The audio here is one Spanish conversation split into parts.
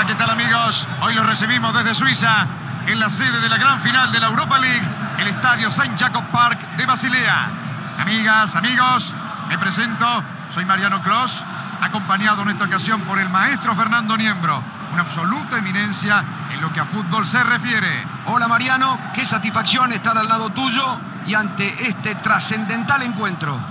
Hola, ¿qué tal, amigos? Hoy los recibimos desde Suiza, en la sede de la gran final de la Europa League, el Estadio Saint Jakob Park de Basilea. Amigas, amigos, me presento, soy Mariano Kloss, acompañado en esta ocasión por el maestro Fernando Niembro, una absoluta eminencia en lo que a fútbol se refiere. Hola, Mariano, qué satisfacción estar al lado tuyo y ante este trascendental encuentro.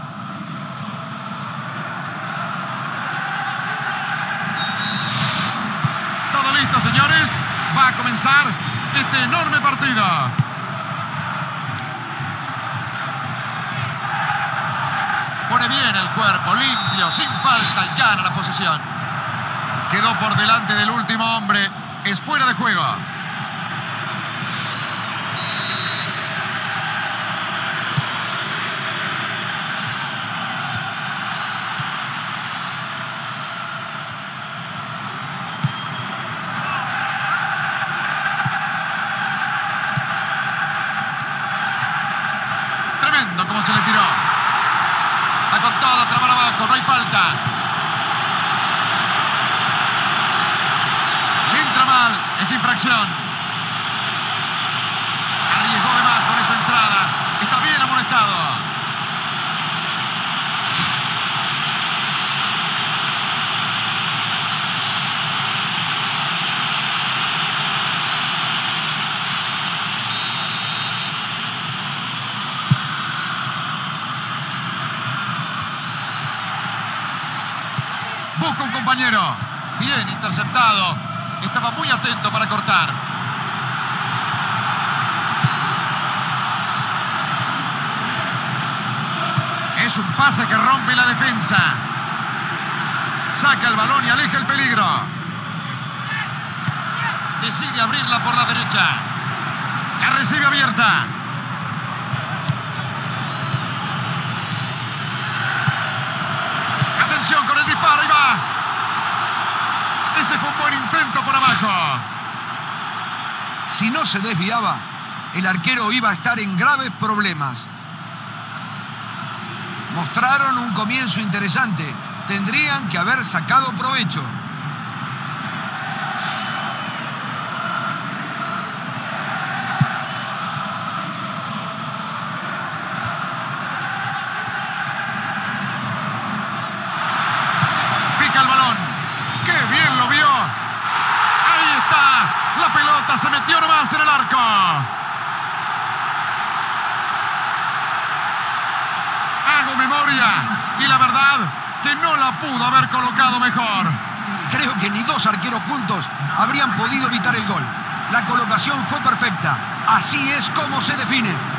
Señores, va a comenzar este enorme partido. Pone bien el cuerpo, limpio, sin falta, y gana la posesión. Quedó por delante del último hombre, es fuera de juego. Cómo se le tiró. Va con todo, trabar abajo, no hay falta. Entra mal, es infracción. Arriesgó de más con esa entrada. Está bien amonestado. Busca un compañero. Bien interceptado. Estaba muy atento para cortar. Es un pase que rompe la defensa. Saca el balón y aleja el peligro. Decide abrirla por la derecha. La recibe abierta. Con el disparo y va. Ese fue un buen intento por abajo. Si no se desviaba, el arquero iba a estar en graves problemas. Mostraron un comienzo interesante. Tendrían que haber sacado provecho. Se metió nomás en el arco. Hago memoria y la verdad que no la pudo haber colocado mejor. Creo que ni dos arqueros juntos habrían podido evitar el gol. La colocación fue perfecta. Así es como se define.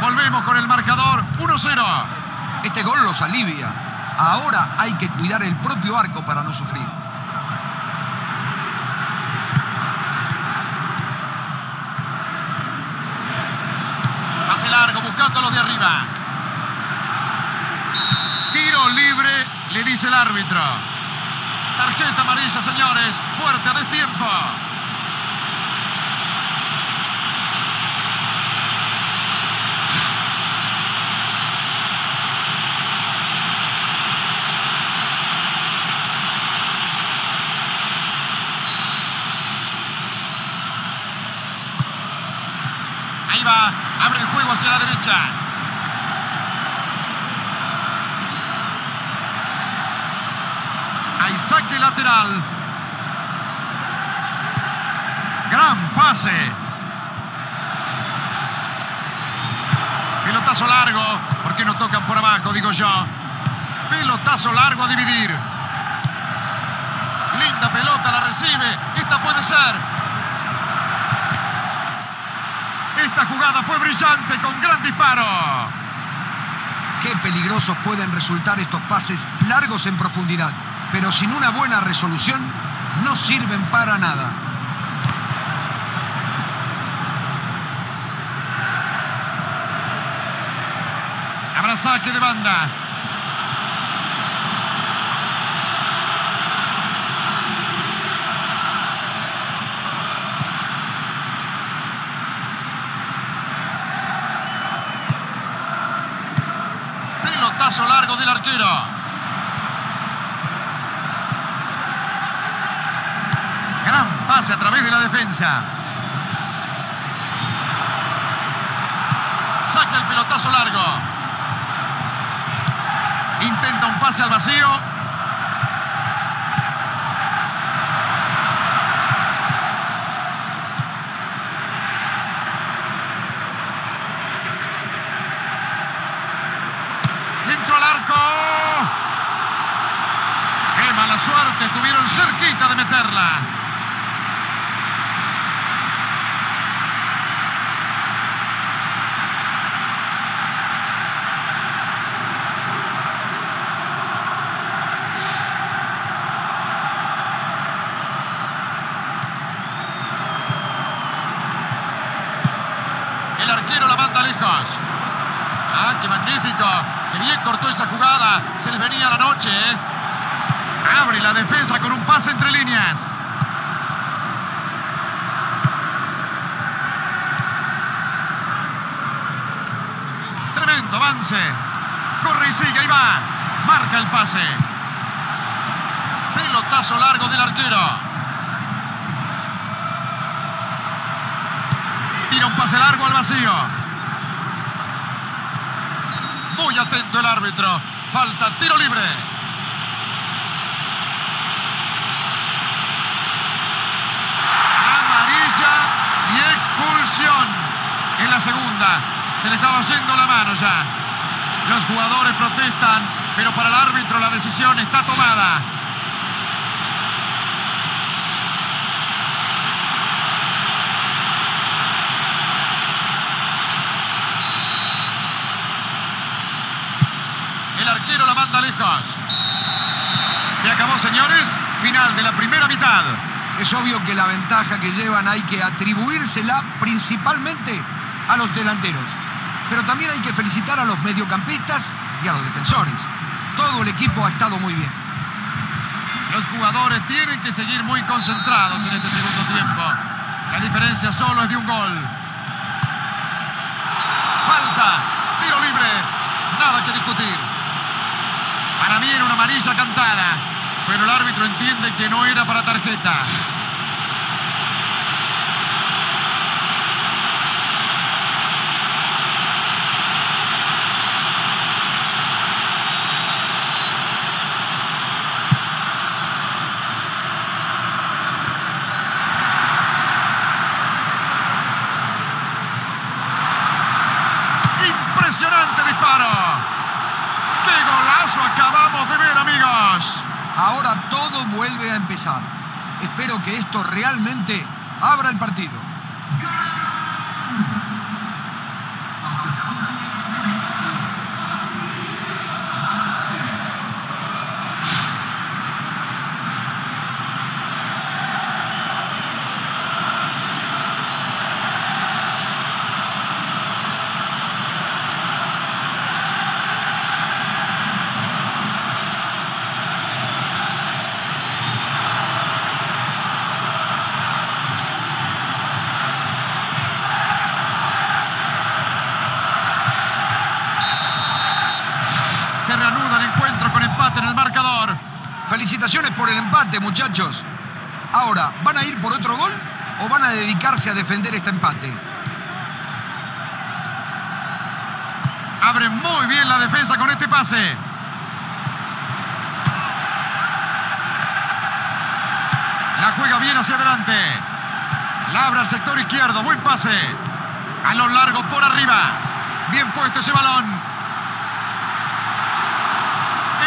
Volvemos con el marcador, 1-0. Este gol los alivia. Ahora hay que cuidar el propio arco para no sufrir. Pase largo, buscando a los de arriba. Tiro libre, le dice el árbitro. Tarjeta amarilla, señores. Fuerte a destiempo. Abre el juego hacia la derecha. Hay saque lateral. Gran pase. Pelotazo largo. ¿Por qué no tocan por abajo? Digo yo. Pelotazo largo a dividir. Linda pelota, la recibe. Esta puede ser. Esta jugada fue brillante, con gran disparo. Qué peligrosos pueden resultar estos pases largos en profundidad, pero sin una buena resolución no sirven para nada. Habrá saque de banda. Pelotazo largo del arquero. Pase a través de la defensa. Saca el pelotazo largo. Intenta un pase al vacío. Dentro al arco. ¡Qué mala suerte! Estuvieron cerquita de meterla. Que bien cortó esa jugada. Se les venía la noche, ¿eh? Abre la defensa con un pase entre líneas. Tremendo avance. Corre y sigue, ahí va. Marca el pase. Pelotazo largo del arquero. Tira un pase largo al vacío. Muy atento el árbitro. Falta, tiro libre. Amarilla y expulsión. En la segunda. Se le estaba yendo la mano ya. Los jugadores protestan, pero para el árbitro la decisión está tomada. Se acabó, señores. Final de la primera mitad. Es obvio que la ventaja que llevan hay que atribuírsela principalmente a los delanteros. Pero también hay que felicitar a los mediocampistas y a los defensores. Todo el equipo ha estado muy bien. Los jugadores tienen que seguir muy concentrados en este segundo tiempo. La diferencia solo es de un gol. Falta. Tiro libre. Nada que discutir. Para mí era una amarilla cantada, pero el árbitro entiende que no era para tarjeta. Impresionante disparo. ¡Qué golazo acabamos de ver, amigos! Ahora todo vuelve a empezar. Espero que esto realmente abra el partido. Felicitaciones por el empate, muchachos. Ahora, ¿van a ir por otro gol o van a dedicarse a defender este empate? Abre muy bien la defensa con este pase. La juega bien hacia adelante. Labra al sector izquierdo, buen pase. A lo largo por arriba. Bien puesto ese balón.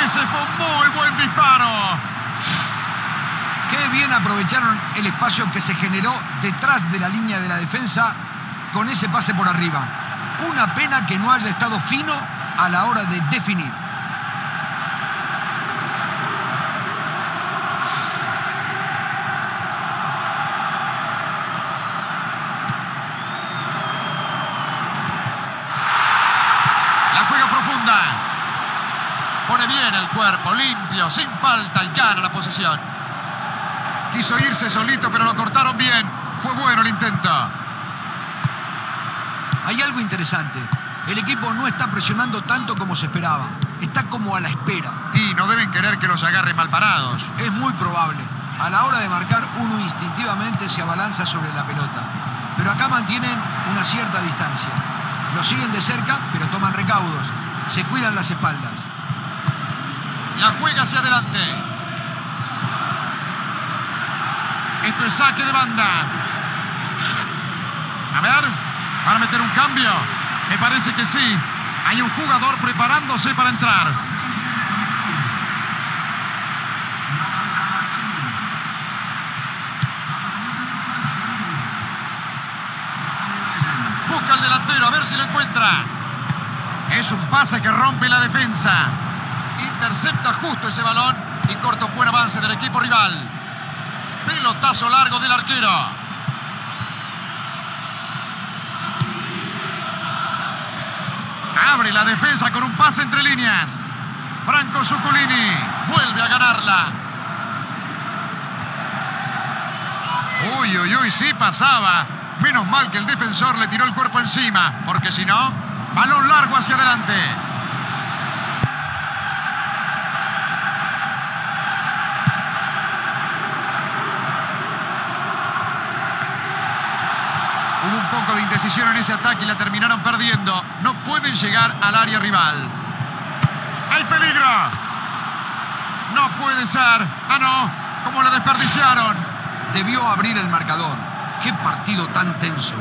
Ese fue muy buen disparo. Qué bien aprovecharon el espacio que se generó detrás de la línea de la defensa con ese pase por arriba. Una pena que no haya estado fino a la hora de definir. Pone bien el cuerpo, limpio, sin falta, y gana la posesión. Quiso irse solito, pero lo cortaron bien. Fue bueno el intento. Hay algo interesante. El equipo no está presionando tanto como se esperaba. Está como a la espera. Y no deben querer que los agarren mal parados. Es muy probable. A la hora de marcar, uno instintivamente se abalanza sobre la pelota. Pero acá mantienen una cierta distancia. Lo siguen de cerca, pero toman recaudos. Se cuidan las espaldas. La juega hacia adelante. Esto es saque de banda. A ver, ¿van a meter un cambio? Me parece que sí. Hay un jugador preparándose para entrar. Busca al delantero, a ver si lo encuentra. Es un pase que rompe la defensa. Intercepta justo ese balón y corta un buen avance del equipo rival. Pelotazo largo del arquero. Abre la defensa con un pase entre líneas. Franco Zuccolini vuelve a ganarla. Uy, uy, uy, sí pasaba. Menos mal que el defensor le tiró el cuerpo encima, porque si no, balón largo hacia adelante. Hubo un poco de indecisión en ese ataque y la terminaron perdiendo. No pueden llegar al área rival. ¡Hay peligro! No puede ser. ¡Ah, no! ¡Cómo lo desperdiciaron! Debió abrir el marcador. ¡Qué partido tan tenso!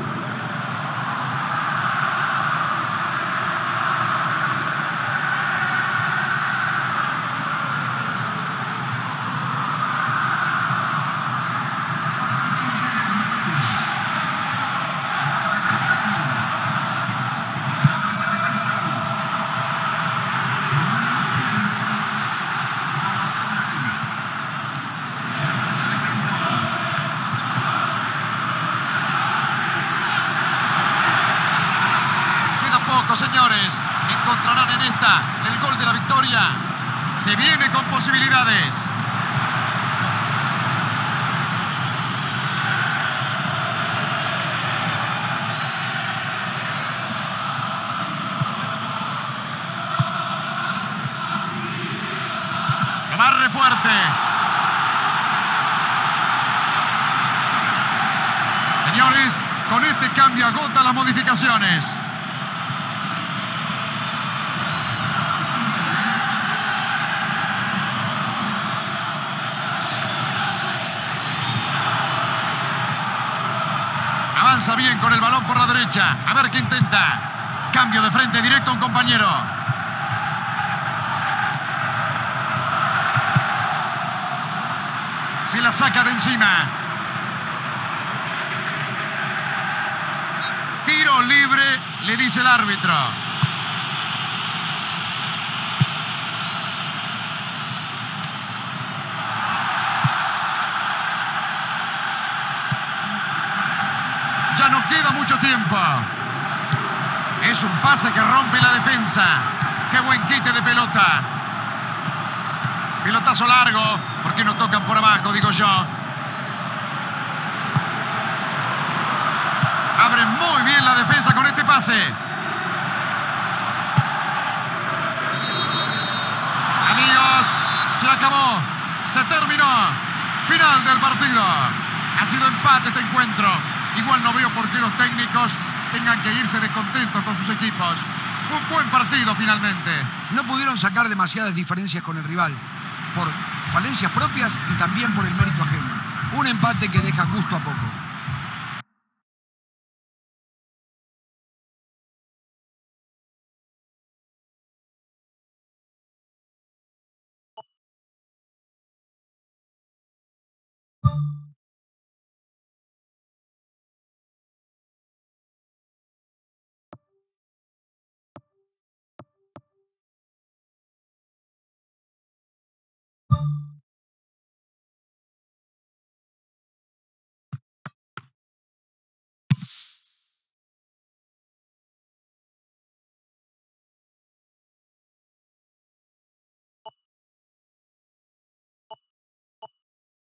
Señores, encontrarán en esta el gol de la victoria. Se viene con posibilidades. Lo barre fuerte. Señores, con este cambio agota las modificaciones. Avanza bien con el balón por la derecha. A ver qué intenta. Cambio de frente directo a un compañero. Se la saca de encima. Tiro libre, le dice el árbitro. Ya no queda mucho tiempo. Es un pase que rompe la defensa. Qué buen quite de pelota. Pelotazo largo. ¿Por qué no tocan por abajo, digo yo? Abre muy bien la defensa con este pase. Amigos, se acabó. Se terminó. Final del partido. Ha sido empate este encuentro. Igual no veo por qué los técnicos tengan que irse descontentos con sus equipos. Fue un buen partido finalmente. No pudieron sacar demasiadas diferencias con el rival, por falencias propias y también por el mérito ajeno. Un empate que deja gusto a poco.